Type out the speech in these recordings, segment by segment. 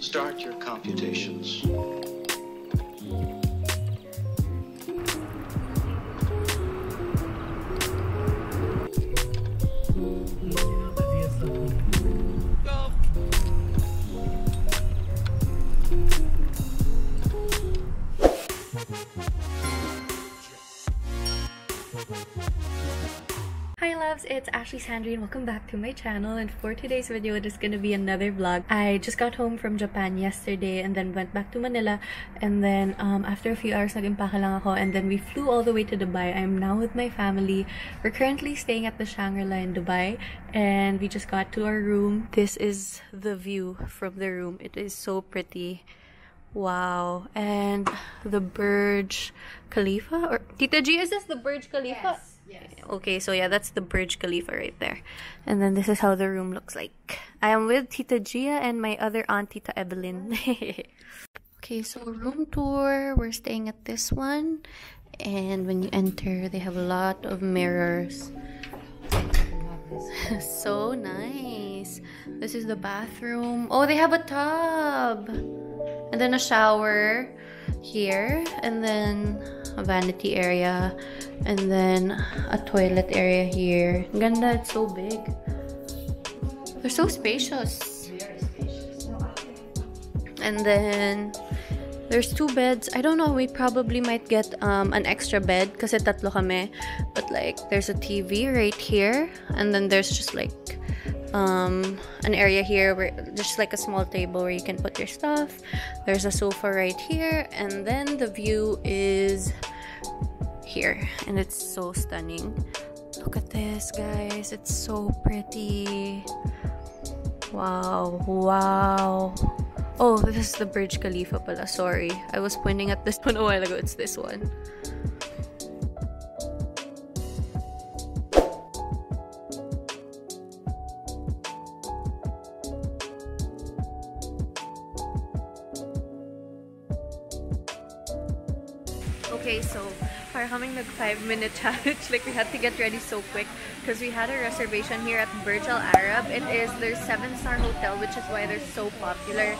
Start your computations. It's Ashley Sandrine. Welcome back to my channel, and for today's video it is gonna be another vlog. I just got home from Japan yesterday and then went back to Manila, and then after a few hours nag-impake lang ako, and then we flew all the way to Dubai. I'm now with my family. We're currently staying at the Shangri-La in Dubai, and we just got to our room. This is the view from the room. It is so pretty. Wow. And the Burj Khalifa, or Tita G, is this the Burj Khalifa? Yes. Yes. Okay, so yeah, that's the Burj Khalifa right there. And then this is how the room looks like. I am with Tita Gia and my other aunt, Tita Evelyn. Okay, so room tour. We're staying at this one. And when you enter, they have a lot of mirrors. So nice. This is the bathroom. Oh, they have a tub. And then a shower here. And then a vanity area. And then a toilet area here. Ganda, it's so big. They're so spacious. Very spacious. And then there's two beds. I don't know, we probably might get an extra bed kasi tatlo kami. But like there's a TV right here, and then there's just like an area here where just like a small table where you can put your stuff. There's a sofa right here, and then the view is here, and it's so stunning. Look at this, guys, it's so pretty. Wow, wow. Oh, this is the Burj Khalifa pala. Sorry, I was pointing at this one a while ago. It's this one. Okay, so we're having the 5-minute challenge. Like, we had to get ready so quick because we had a reservation here at Burj Al Arab. It is their 7-star hotel, which is why they're so popular.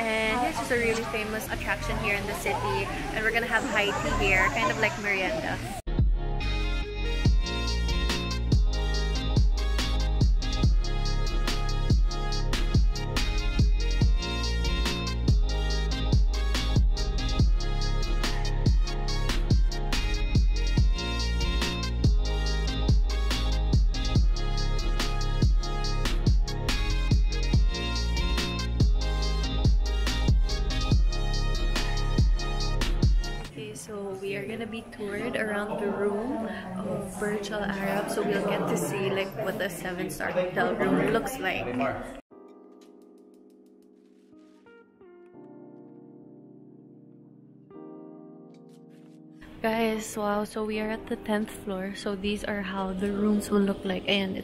And it's just a really famous attraction here in the city. And we're gonna have high tea here, kind of like merienda. Be toured around the room of Burj Al Arab, so we'll get to see like what the 7-star hotel room looks like. Guys, wow, so we are at the 10th floor, so these are how the rooms will look like, and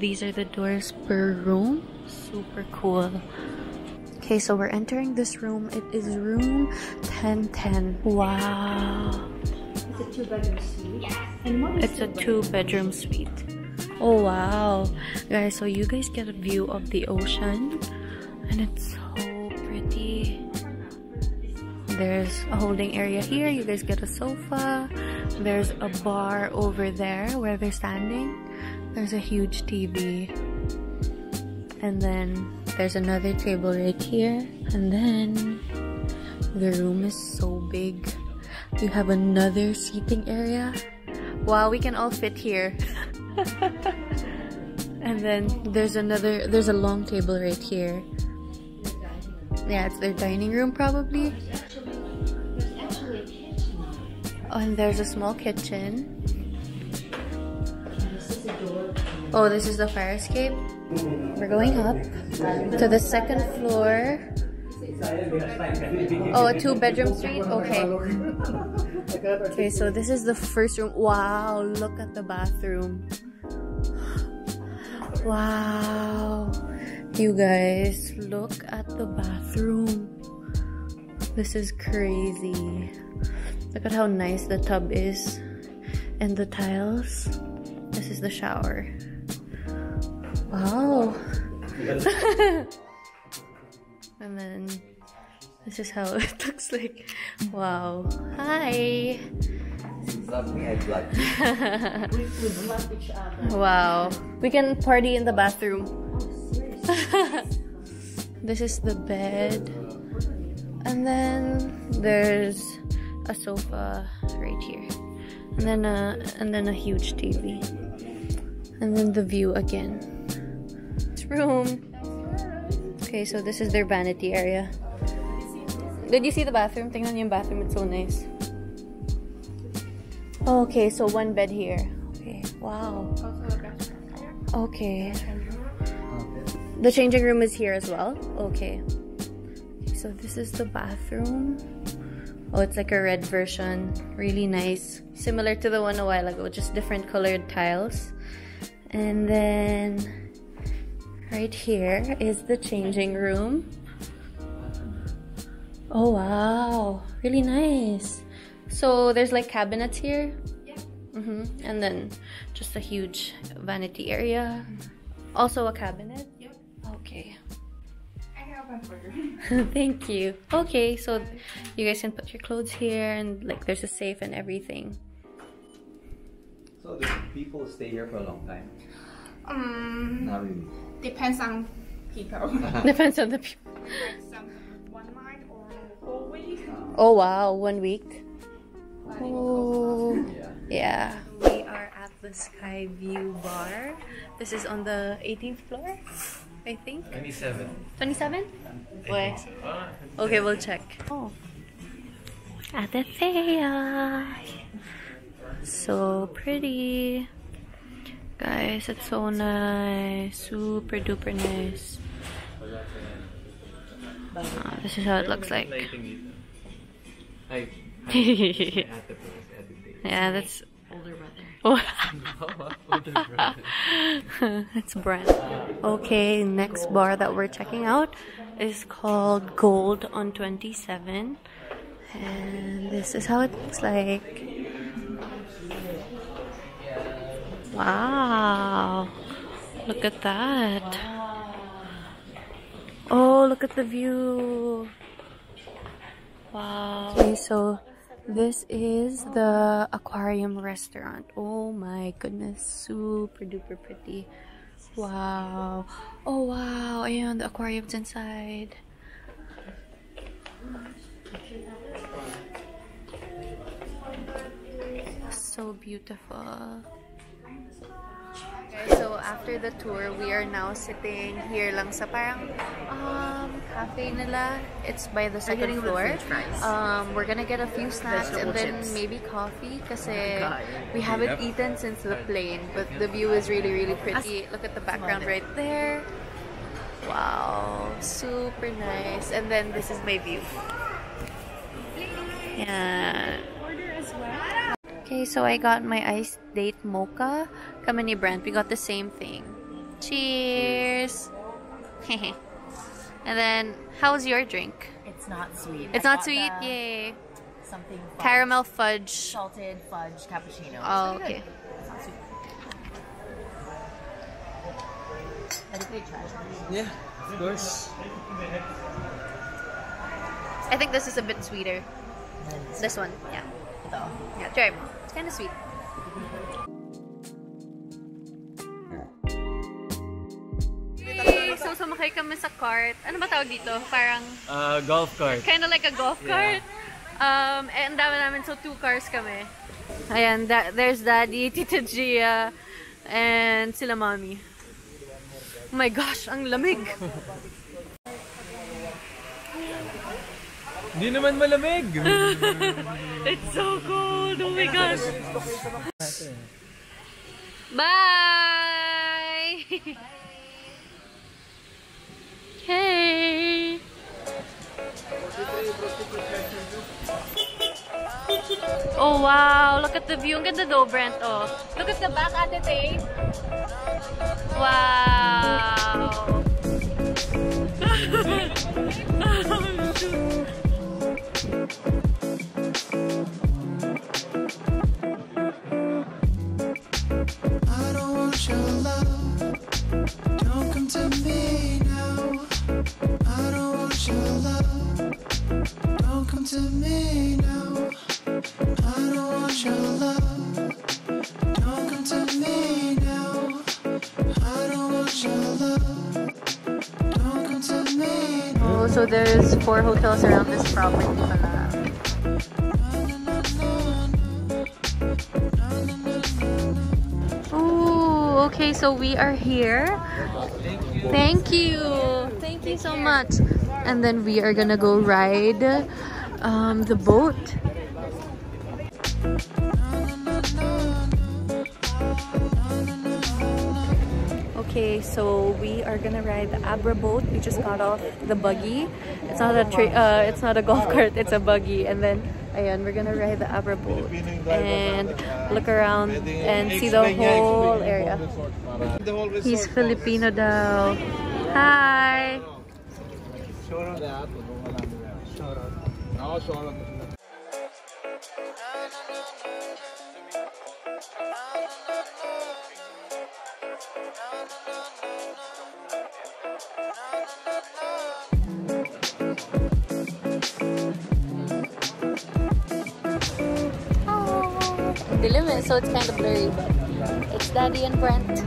these are the doors per room. Super cool. Okay, so we're entering this room. It is room 1010. Wow. It's a 2-bedroom suite. Yes. And what is it's a 2-bedroom suite. Oh, wow. Guys, so you guys get a view of the ocean. And it's so pretty. There's a holding area here. You guys get a sofa. There's a bar over there where they're standing. There's a huge TV. And then there's another table right here, and then the room is so big. You have another seating area. Wow, we can all fit here. And then there's a long table right here. Yeah, it's their dining room probably. Oh, and there's a small kitchen. Oh, this is the fire escape. We're going up to the 2nd floor. Oh, a 2-bedroom suite? Okay. Okay, so this is the first room. Wow, look at the bathroom. Wow. You guys, look at the bathroom. This is crazy. Look at how nice the tub is and the tiles. This is the shower. Wow. And then this is how it looks like. Wow. Hi. Love me, I'd like you. We could love each other. Wow. We can party in the bathroom. Oh, seriously? This is the bed. And then there's a sofa right here. And then a huge TV. And then the view again. This room. Okay, so this is their vanity area. Did you see the bathroom? Tingnan yung bathroom, it's so nice. Okay, so one bed here. Okay, wow. Okay. The changing room is here as well. Okay. So this is the bathroom. Oh, it's like a red version. Really nice. Similar to the one a while ago, just different colored tiles. And then right here is the changing room. Oh, wow. Really nice. So there's like cabinets here. Yeah. And then just a huge vanity area. Also a cabinet. Yep. Okay. I have a burger. Thank you. Okay, so you guys can put your clothes here, and like there's a safe and everything. So do people stay here for a long time? Not really. Depends on people. Depends on the people. Some 1 night or a whole week. Oh wow, 1 week. Oh, yeah. We are at the Skyview Bar. This is on the 18th floor, I think. 27. 27? Where? Okay, we'll check. Oh. Atetea. So pretty. Guys, it's so nice. Super duper nice. This is how it looks like. Yeah, that's older brother. That's Brent. Okay, next bar that we're checking out is called Gold on 27, and this is how it looks like. Wow, look at that. Oh, look at the view. Wow. Okay, so this is the aquarium restaurant. Oh my goodness, super duper pretty. Wow. Oh wow, and the aquarium's inside. So beautiful. Okay, so after the tour, we are now sitting here lang sa parang cafe nila. It's by the second floor. We're gonna get a few snacks and then maybe coffee because we haven't eaten since the plane, but the view is really really pretty. Look at the background right there. Wow, super nice. And then this is my view. Yeah. Okay, so I got my iced date mocha. Kami ni Brent, we got the same thing. Cheers! And then, how's your drink? It's not sweet. It's not sweet? Yay! Something fudge. Caramel fudge. Salted fudge cappuccino. Oh, okay. Good. It's not sweet. I think they tried it. Yeah, of course. I think this is a bit sweeter. This one, yeah. Yeah, try it. It's kind of sweet. So, sumakay kami sa cart. Ano ba tawag dito? Parang... golf cart. Kind of like a golf cart. And dami namin. So, 2 cars kami. Ayan, there's Daddy, Tita Gia, and sila Mommy. Oh my gosh, ang lamig! Hindi naman malamig. It's so cold. Oh my gosh. Bye. Hey. Oh wow, look at the view. Ang ganda daw, Brent. Oh. Look at the back at the tape. Wow. I'm So there's 4 hotels around this property. Ooh, okay, so we are here. Thank you so much. And then we are gonna go ride the boat. Okay, so we are gonna ride the Abra boat. We just got off the buggy. It's not a golf cart, it's a buggy. And then ayan, we're gonna ride the Abra boat and look around and see the whole area. He's Filipino daw. Hi! So it's kind of blurry, but it's Daddy and Brent,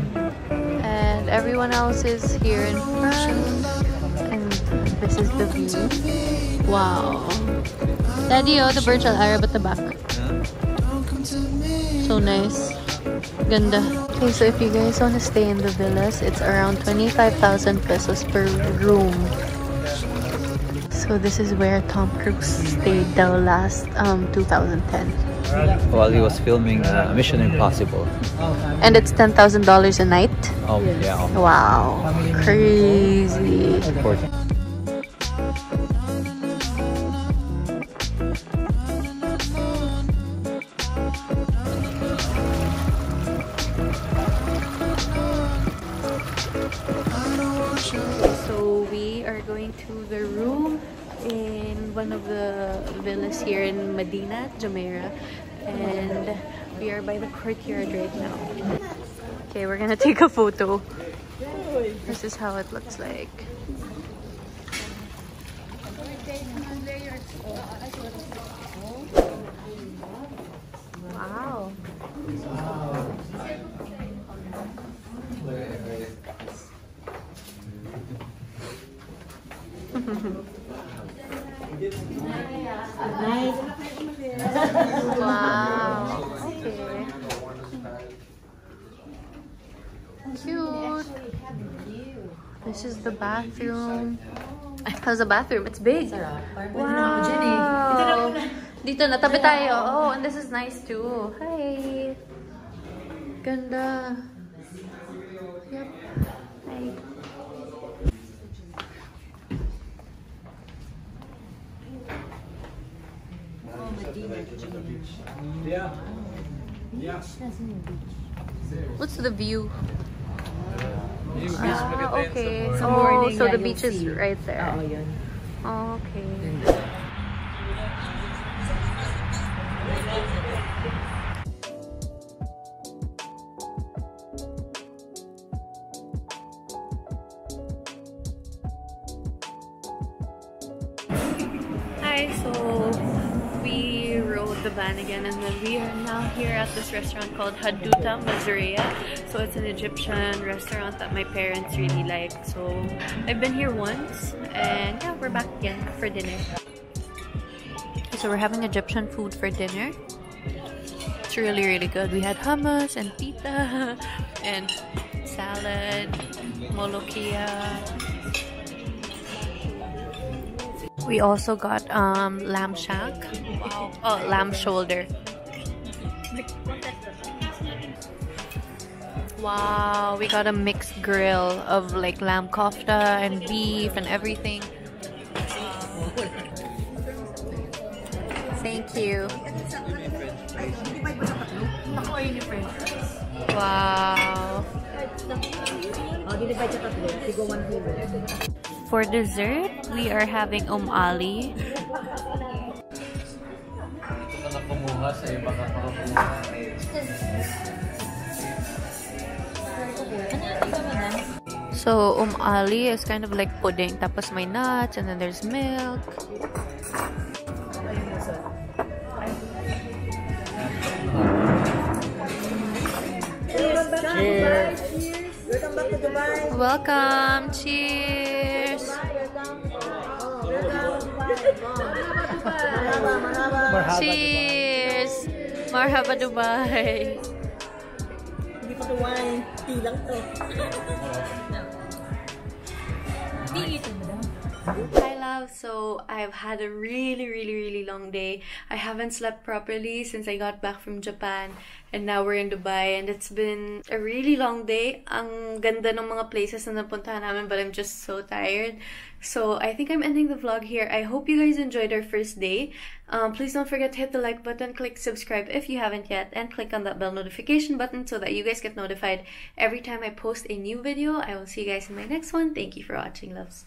and everyone else is here in front, and this is the view. Wow, Daddy, oh, the Burj Al Arab at the back. So nice, ganda. Okay, so if you guys want to stay in the villas, it's around 25,000 pesos per room. So this is where Tom Cruise stayed the last 2010. While he was filming Mission Impossible. And it's $10,000 a night? Oh yeah. Wow. Crazy. So we are going to the room in one of the villas here in Madinat Jumeirah, and we are by the courtyard right now. Okay, we're gonna take a photo. This is how it looks like. Wow. Wow. Okay. Cute. This is the bathroom. How's the bathroom? It's big. Wow. Dito natabi tayo. Oh, and this is nice too. Hi. Ganda. Yep. Hi. Yeah. Yeah. What's the view? Ah, okay. Oh, so the beach is right there. Oh, okay. Hi, so we rode the van again, and then we are now here at this restaurant called Hadouta Masria. So it's an Egyptian restaurant that my parents really like. So I've been here once, and yeah, we're back again for dinner. So we're having Egyptian food for dinner. It's really, really good. We had hummus and pita and salad, molokhia. We also got lamb shank. Wow. Oh, lamb shoulder. Wow, we got a mixed grill of like lamb kofta and beef and everything. Thank you. Wow. For dessert, we are having ali. So ali is kind of like pudding, tapos may nuts, and then there's milk. Cheers. Welcome back to Dubai. Welcome. Cheers. Cheers! Marhaba Dubai! Hindi ko to wine. Tea lang to. Tea ito mo daw. Hi love, so I've had a really long day. I haven't slept properly since I got back from Japan and now we're in Dubai and it's been a really long day. Ang ganda ng mga places na napuntahan namin but I'm just so tired. So I think I'm ending the vlog here. I hope you guys enjoyed our first day. Please don't forget to hit the like button, click subscribe if you haven't yet, and click on that bell notification button so that you guys get notified every time I post a new video. I will see you guys in my next one. Thank you for watching, loves.